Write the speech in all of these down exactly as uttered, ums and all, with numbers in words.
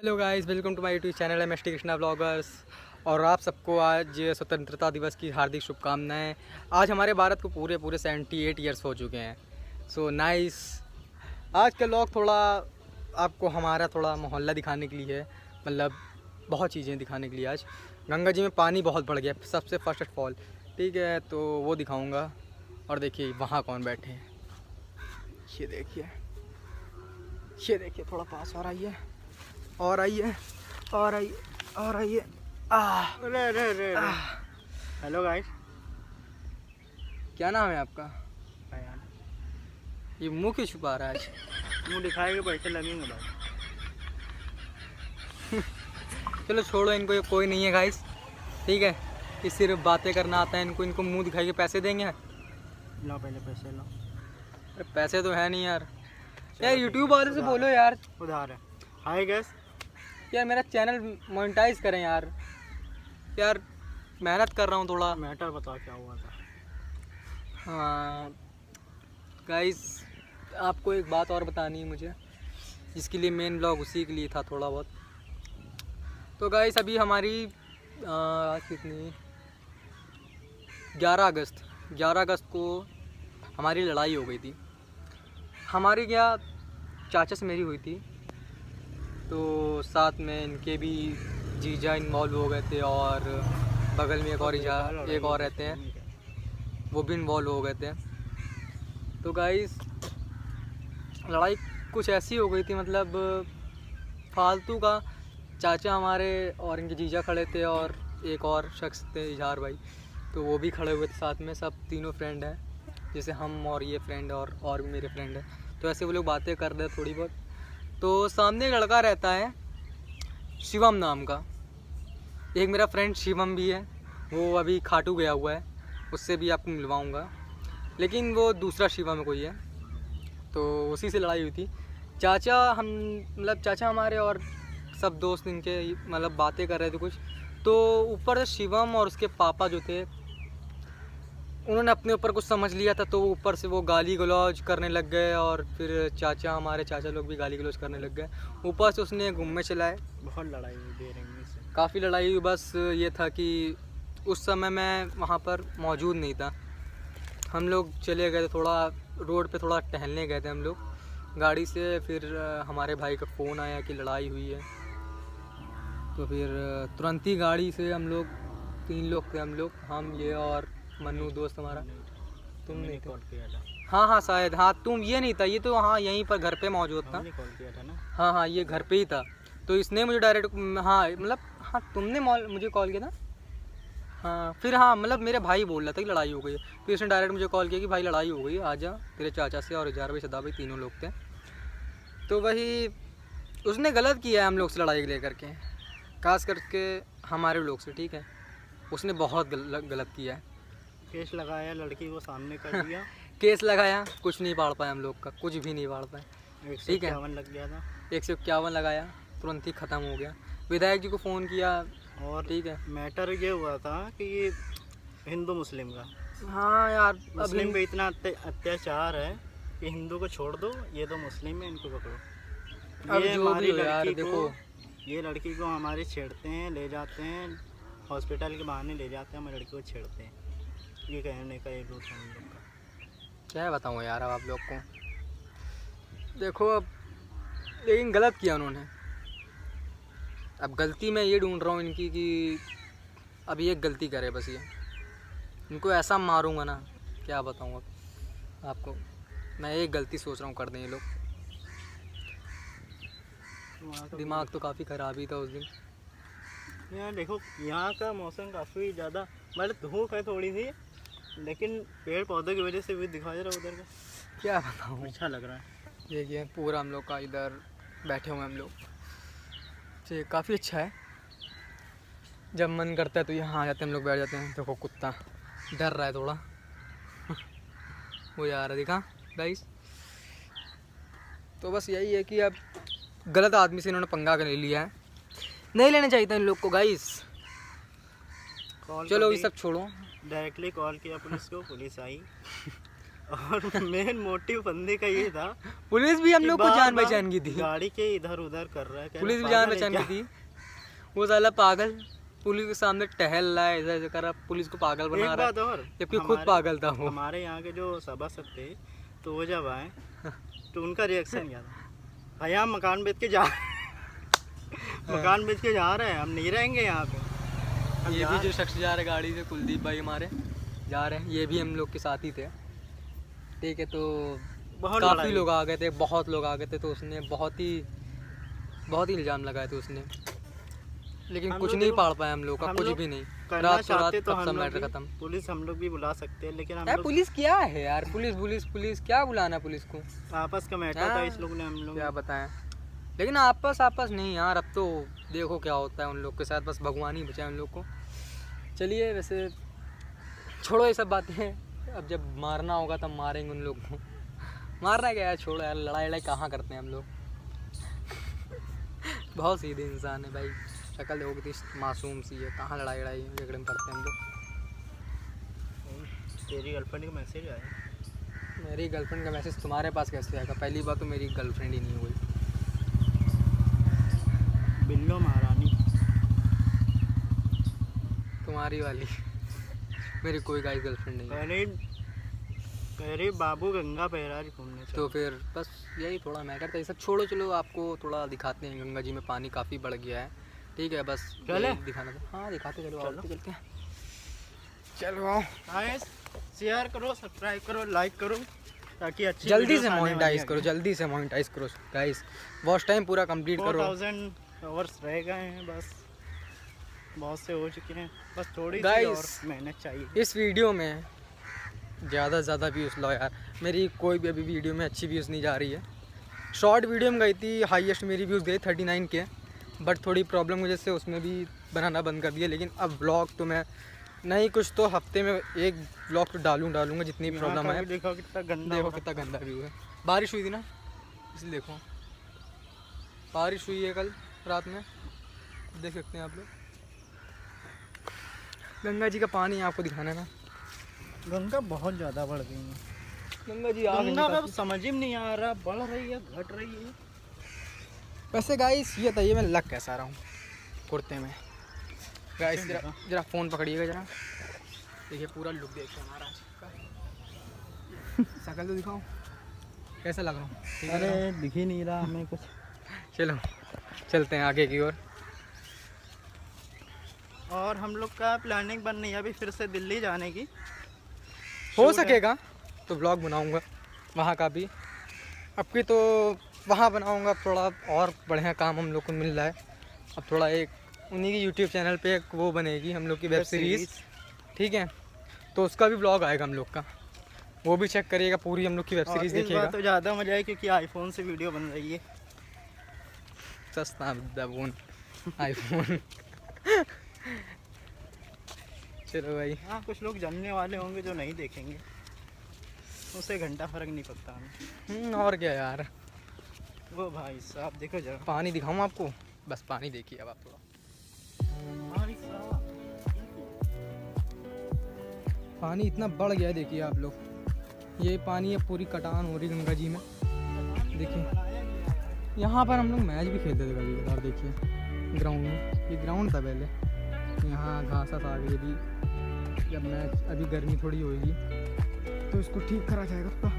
Hello guys, welcome to my YouTube channel M S T Krishna vloggers. और आप सबको आज स्वतंत्रता दिवस की हार्दिक शुभकामनाएं। आज हमारे भारत को पूरे पूरे सेवेंटी एट ईयर्स हो चुके हैं। सो नाइस, आज का व्लॉग थोड़ा आपको हमारा थोड़ा मोहल्ला दिखाने के लिए है, मतलब बहुत चीज़ें दिखाने के लिए। आज गंगा जी में पानी बहुत बढ़ गया, सबसे फर्स्ट फॉल, ठीक है, तो वो दिखाऊँगा। और देखिए वहाँ कौन बैठे हैं, ये देखिए, ये देखिए, थोड़ा पास और आइए, और आइए, और आइए, और आइए। अरे अरे अरे, हेलो गाइस, क्या नाम है आपका? अयान। ये मुँह क्यों छुपा रहा है? आज मुँह दिखाएंगे पैसे लगेंगे भाई। चलो छोड़ो इनको, ये कोई नहीं है गाइस, ठीक है, ये सिर्फ बातें करना आता है इनको। इनको मुँह दिखाइए, पैसे देंगे। ला पहले पैसे ला। अरे पैसे तो है नहीं यार। यार यूट्यूब वाले से बोलो यार, उधार है। हाय गाइस, यार मेरा चैनल मोनेटाइज करें यार। यार मेहनत कर रहा हूँ थोड़ा। मैटर बताओ क्या हुआ था। हाँ गाइस, आपको एक बात और बतानी है मुझे, जिसके लिए मेन व्लॉग उसी के लिए था थोड़ा बहुत। तो गाइस अभी हमारी आज कितनी, ग्यारह अगस्त, ग्यारह अगस्त को हमारी लड़ाई हो गई थी। हमारी क्या चाचा से मेरी हुई थी, तो साथ में इनके भी जीजा इन्वॉल्व हो गए थे, और बगल में एक और जीजा एक और रहते हैं, वो भी इन्वॉल्व हो गए थे। तो गाइस लड़ाई कुछ ऐसी हो गई थी, मतलब फालतू का। चाचा हमारे और इनके जीजा खड़े थे, और एक और शख्स थे इजहार भाई, तो वो भी खड़े हुए थे साथ में। सब तीनों फ्रेंड हैं, जैसे हम और ये फ्रेंड और और भी मेरे फ्रेंड हैं। तो ऐसे वो लोग बातें कर रहे थोड़ी बहुत। तो सामने एक लड़का रहता है शिवम नाम का, एक मेरा फ्रेंड शिवम भी है, वो अभी खाटू गया हुआ है, उससे भी आपको मिलवाऊंगा। लेकिन वो दूसरा शिवम कोई है, तो उसी से लड़ाई हुई थी। चाचा हम मतलब चाचा हमारे और सब दोस्त इनके मतलब बातें कर रहे थे कुछ, तो ऊपर से शिवम और उसके पापा जो थे, उन्होंने अपने ऊपर कुछ समझ लिया था, तो ऊपर से वो गाली गलौज करने लग गए। और फिर चाचा हमारे चाचा लोग भी गाली गलौज करने लग गए, ऊपर से उसने गुम्मे चलाए। बहुत लड़ाई हुई, बेरंगी से काफ़ी लड़ाई हुई। बस ये था कि उस समय मैं वहाँ पर मौजूद नहीं था, हम लोग चले गए थे, थोड़ा रोड पे थोड़ा टहलने गए थे हम लोग गाड़ी से। फिर हमारे भाई का फ़ोन आया कि लड़ाई हुई है, तो फिर तुरंत ही गाड़ी से हम लोग, तीन लोग थे हम लोग, हम ये और मनु दोस्त हमारा, तुम नहीं था। हाँ हाँ शायद, हाँ तुम ये नहीं था, ये तो हाँ यहीं पर घर पे मौजूद था, कॉल किया था ना। हाँ हाँ ये घर पे ही था, तो इसने मुझे डायरेक्ट, हाँ मतलब हाँ तुमने मुझे कॉल किया था। हाँ फिर हाँ मतलब मेरे भाई बोल रहा था कि लड़ाई हो गई, फिर इसने डायरेक्ट मुझे कॉल किया कि भाई लड़ाई हो गई, आजा। तेरे चाचा से और इजहार भाई, सदा भाई, तीनों लोग थे। तो वही उसने गलत किया है हम लोग से लड़ाई ले करके, खास करके हमारे लोग से, ठीक है, उसने बहुत गलत किया है। केस लगाया, लड़की को सामने कर दिया। केस लगाया, कुछ नहीं पाड़ पाए हम लोग का, कुछ भी नहीं पाड़ पाए, ठीक है। इक्यावन लग गया था, एक सौ इक्यावन लगाया, तुरंत ही ख़त्म हो गया। विधायक जी को फ़ोन किया, और ठीक है मैटर ये हुआ था कि ये हिंदू मुस्लिम का, हाँ यार मुस्लिम पे इतना अत्याचार है कि हिंदू को छोड़ दो, ये तो मुस्लिम है, इनको पकड़ो। ये हमारी लड़की को, ये लड़की को हमारे छेड़ते हैं, ले जाते हैं हॉस्पिटल के बहाने, ले जाते हैं, हमारी लड़की को छेड़ते हैं। ये कहने का ये रूट है हम लोग का, क्या बताऊँ यार अब आप लोग को। देखो अब लेकिन गलत किया उन्होंने। अब गलती मैं ये ढूंढ रहा हूँ इनकी कि अब ये गलती करे, बस ये, इनको ऐसा मारूंगा ना, क्या बताऊँ अब आपको। मैं एक गलती सोच रहा हूँ कर दें ये लोग। दिमाग तो काफ़ी ख़राब ही था उस दिन यार। देखो यहाँ का मौसम काफ़ी ज़्यादा मतलब धूप है थोड़ी सी, लेकिन पेड़ पौधों की वजह से भी दिखा जा रहा उधर का, क्या बताऊँ, अच्छा लग रहा है। ये ये पूरा हम लोग का इधर बैठे हुए हम लोग, ये काफ़ी अच्छा है। जब मन करता है तो यहाँ आ जाते हैं हम लोग, बैठ जाते हैं। देखो कुत्ता डर रहा है थोड़ा, वो यार दिखा गाइस। तो बस यही है कि अब गलत आदमी से इन्होंने पंगा ले लिया है, नहीं लेना चाहिए था इन लोग को गाइस। चलो ये सब छोड़ो, डायरेक्टली कॉल किया पुलिस को, पुलिस आई। और मेन मोटिव बंदे का ये था, पुलिस भी हम लोग को जान पहचान की थी, गाड़ी के इधर उधर कर रहा है, पुलिस भी जान पहचान की थी। वो साला पागल पुलिस के सामने टहल रहा है, इधर से कर रहा, पुलिस को पागल बना रहा है, जबकि खुद पागल था। हमारे यहाँ के जो सभासद थे तो वो जब आए तो उनका रिएक्शन क्या था, भैया मकान बेच के जा मकान बेच के जा रहे हैं, हम नहीं रहेंगे यहाँ पे। ये भी जो शख्स जा रहे गाड़ी से, कुलदीप भाई हमारे जा रहे हैं, ये भी हम लोग के साथ ही थे, ठीक है। तो बहुत काफ़ी लोग आ गए थे, बहुत लोग आ गए थे, तो उसने बहुत ही बहुत ही इल्ज़ाम लगाए थे उसने, लेकिन कुछ नहीं पाड़ पाया हम लोग का, कुछ भी नहीं। रात रात सब मैटर खत्म। पुलिस हम लोग भी बुला सकते हैं, लेकिन हम पुलिस क्या है यार, पुलिस पुलिस पुलिस क्या बुलाना, पुलिस को आपस का मैटर था, इस लोग ने हम लोग क्या बताया, लेकिन आपस आपस नहीं यार। अब तो देखो क्या होता है उन लोग के साथ, बस भगवान ही बचाए उन लोग को। चलिए वैसे छोड़ो ये सब बातें, अब जब मारना होगा तब मारेंगे उन लोग को। मारना क्या यार, छोड़ो यार, लड़ाई लड़ाई कहाँ करते हैं हम लोग। बहुत सीधे इंसान है भाई, शक्ल देखो कितनी मासूम सी है, कहाँ लड़ाई लड़ाई झगड़े में पड़ते हैं हम लोग। तेरी गर्लफ्रेंड का मैसेज आया, मेरी गर्लफ्रेंड का मैसेज तुम्हारे पास कैसे आएगा? पहली बात तो मेरी गर्लफ्रेंड ही नहीं हुई। बिल्लो महारानी तुम्हारी वाली, मेरी कोई गाइस गर्लफ्रेंड नहीं है। अरे बाबू गंगा बहराज घूमने, तो फिर बस यही थोड़ा मैटर था ये सब। छोड़ो चलो, आपको थोड़ा दिखाते हैं, गंगा जी में पानी काफ़ी बढ़ गया है, ठीक है, बस दिखाना था। हाँ दिखाते चलो, चलो चलते हैं, चलो। गाइस शेयर करो, सब्सक्राइब करो, लाइक करो, ताकि अच्छी जल्दी से मोनेटाइज करो, जल्दी से मोनेटाइज करो गाइस। वॉच टाइम पूरा कंप्लीट करो, फोर थाउज़ेंड आवर्स रह गए हैं बस, बहुत से हो चुके हैं, बस थोड़ी गाइस मेहनत चाहिए। इस वीडियो में ज़्यादा से ज़्यादा व्यूज़ लाओ यार, मेरी कोई भी अभी वीडियो में अच्छी व्यूज़ नहीं जा रही है। शॉर्ट वीडियो में गई थी, हाईएस्ट मेरी व्यूज़ गई थर्टी नाइन के, बट थोड़ी प्रॉब्लम वजह से उसमें भी बनाना बंद कर दिया। लेकिन अब ब्लॉग तो मैं नहीं, कुछ तो हफ्ते में एक ब्लॉग तो डालूँ डालूँगा जितनी भी प्रॉब्लम है। देखो कितना गंदा, देखो कितना गंदा व्यू है। बारिश हुई थी ना इसलिए, देखो बारिश हुई है कल रात में, देख सकते हैं आप लोग। गंगा जी का पानी आपको दिखाना है ना, गंगा बहुत ज़्यादा बढ़ गई है। गंगा जी गंगा समझ ही नहीं आ रहा, बढ़ रही है घट रही है। वैसे गाइस ये था, ये मैं लग कैसा रहा हूँ कुर्ते में गाइस। जरा जरा फ़ोन पकड़िएगा, जरा देखिए पूरा लुक देखिए हमारा शक्ल तो दिखाओ, कैसा लग रहा हूँ? अरे दिख ही नहीं रहा हमें कुछ। चलो चलते हैं आगे की ओर। और, और हम लोग का प्लानिंग बन रही है अभी फिर से दिल्ली जाने की, हो सकेगा तो ब्लॉग बनाऊँगा वहाँ का भी। अब की तो वहाँ बनाऊंगा, थोड़ा और बढ़िया काम हम लोग को मिल रहा है। अब थोड़ा एक उन्हीं की यूट्यूब चैनल पे एक वो बनेगी हम लोग की वेब सीरीज़, ठीक है, तो उसका भी ब्लॉग आएगा हम लोग का, वो भी चेक करिएगा, पूरी हम लोग की वेब सीरीज़ देखिएगा। तो ज़्यादा मजा है क्योंकि आईफोन से वीडियो बन रही है, सस्ता फोन आईफोन। चलो भाई, हाँ कुछ लोग जानने वाले होंगे जो नहीं देखेंगे, उससे घंटा फ़र्क नहीं पड़ता हमें। और क्या यार, वो भाई साहब देखो जरा, पानी दिखाऊं आपको? बस पानी देखिए अब आप थोड़ा, पानी इतना बढ़ गया देखिए आप लोग। ये पानी है, पूरी कटान हो रही गंगा जी में देखिए। यहाँ पर हम लोग मैच भी खेलते थे कभी यार, देखिए ग्राउंड में, ये ग्राउंड था पहले, यहाँ घासा था। अभी यदि जब मैच अभी गर्मी थोड़ी होगी तो इसको ठीक करा जाएगा पूरा।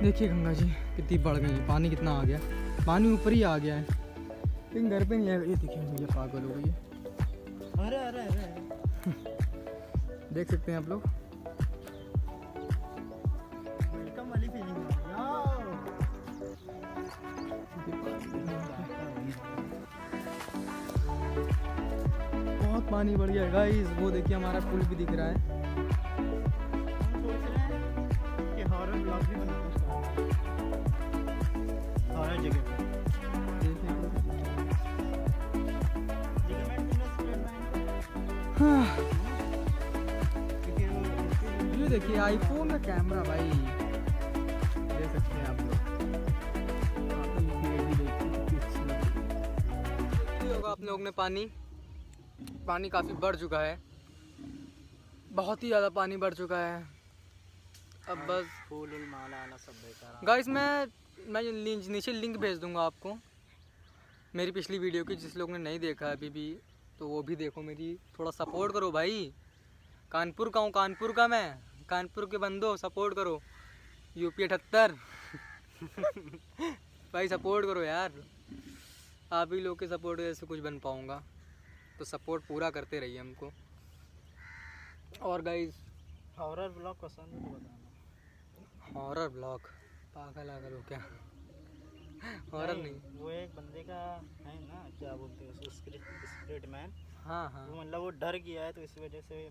देखिए गंगा जी कितनी बढ़ गई है, पानी कितना आ गया, पानी ऊपर ही आ गया है, लेकिन घर पे नहीं आया। ये देखिए मुझे पागल हो गई है, अरे अरे अरे देख सकते हैं आप लोग। वेलकम वाली फीलिंग बहुत, पानी बढ़ गया गाइस। वो देखिए हमारा पुल भी दिख रहा है। ये देखिए आईफोन का कैमरा भाई, देख सकते हैं आप लोग। आप लोग ने पानी पानी काफ़ी बढ़ चुका है, बहुत ही ज़्यादा पानी बढ़ चुका है। अब बस फूल माला आना सब बेकार। गाइस मैं मैं नीचे लिंक भेज दूंगा आपको मेरी पिछली वीडियो की, जिस लोग ने नहीं देखा अभी भी तो वो भी देखो मेरी, थोड़ा सपोर्ट करो भाई। कानपुर का हूँ, कानपुर का मैं, कानपुर के बंदो सपोर्ट करो। यूपी अठहत्तर भाई सपोर्ट करो यार, आप ही लोग के सपोर्ट जैसे कुछ बन पाऊँगा, तो सपोर्ट पूरा करते रहिए हमको। और गाइस हॉरर ब्लॉग पसंद है तो बताना। हॉरर ब्लॉग पागल आगल हो क्या? हॉरर नहीं, नहीं वो एक बंदे का है ना, क्या बोलते हैं उसको, स्क्रिप्ट स्क्रिप्ट मैन। हाँ हाँ वो मतलब वो डर गया है तो इस वजह से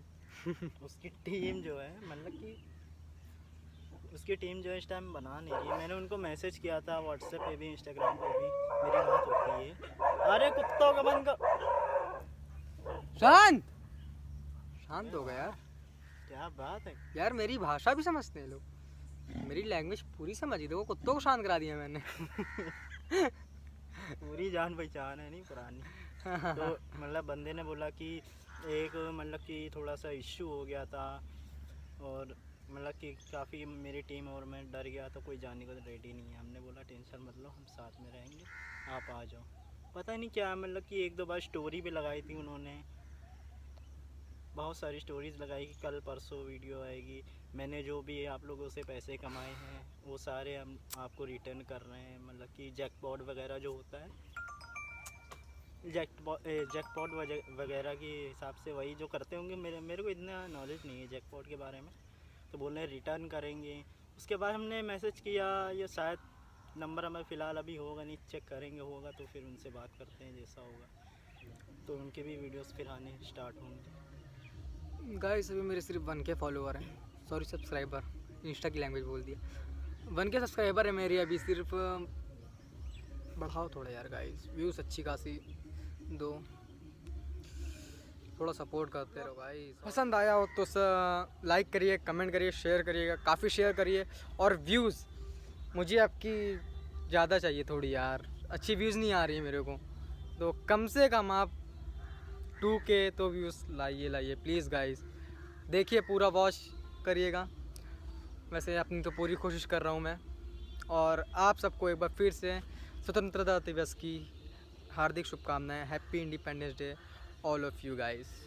उसकी टीम जो है मतलब कि उसकी टीम जो है इस टाइम बना नहीं रही। मैंने उनको मैसेज किया था व्हाट्सएप पे भी, इंस्टाग्राम पे भी, मेरी बात होती है। अरे कुत्तों का बंद कर, शांत शांत हो गया यार, क्या बात है यार। मेरी भाषा भी समझते हैं लोग, मेरी लैंग्वेज पूरी समझी, देखो कुत्तों को शांत करा दिया मैंने पूरी जान पहचान है नहीं पुरानी तो मतलब बंदे ने बोला कि एक मतलब कि थोड़ा सा इश्यू हो गया था और मतलब कि काफ़ी मेरी टीम और मैं डर गया तो कोई जाने को तो रेडी नहीं है। हमने बोला टेंशन मत लो, हम साथ में रहेंगे, आप आ जाओ। पता नहीं क्या मतलब कि एक दो बार स्टोरी भी लगाई थी उन्होंने, बहुत सारी स्टोरीज लगाई कि कल परसों वीडियो आएगी। मैंने जो भी आप लोगों से पैसे कमाए हैं वो सारे हम आपको रिटर्न कर रहे हैं, मतलब कि जैकपॉट वगैरह जो होता है, जैकपॉट जैकपॉट वगैरह के हिसाब से वही जो करते होंगे। मेरे मेरे को इतना नॉलेज नहीं है जैकपॉट के बारे में, तो बोल रहे हैं रिटर्न करेंगे। उसके बाद हमने मैसेज किया, या शायद नंबर हमें फ़िलहाल अभी होगा नहीं, चेक करेंगे, होगा तो फिर उनसे बात करते हैं, जैसा होगा तो उनके भी वीडियोज़ फिर आने स्टार्ट होंगे। गाइस अभी मेरे सिर्फ वन के फॉलोअर हैं, सॉरी सब्सक्राइबर, इंस्टा की लैंग्वेज बोल दिया। वन के सब्सक्राइबर है मेरे अभी, सिर्फ बढ़ाओ थोड़ा यार गाइस, व्यूज़ अच्छी खासी दो, थोड़ा सपोर्ट करते रहो गाइस। पसंद आया हो तो लाइक करिए, कमेंट करिए, शेयर करिएगा, काफ़ी शेयर करिए। और व्यूज़ मुझे आपकी ज़्यादा चाहिए थोड़ी यार, अच्छी व्यूज़ नहीं आ रही है मेरे को, तो कम से कम आप टू के तो व्यूज़ लाइए लाइए प्लीज़ गाइस। देखिए पूरा वॉच करिएगा, वैसे अपनी तो पूरी कोशिश कर रहा हूँ मैं। और आप सबको एक बार फिर से स्वतंत्रता दिवस की हार्दिक शुभकामनाएं। Happy independence day all of you guys.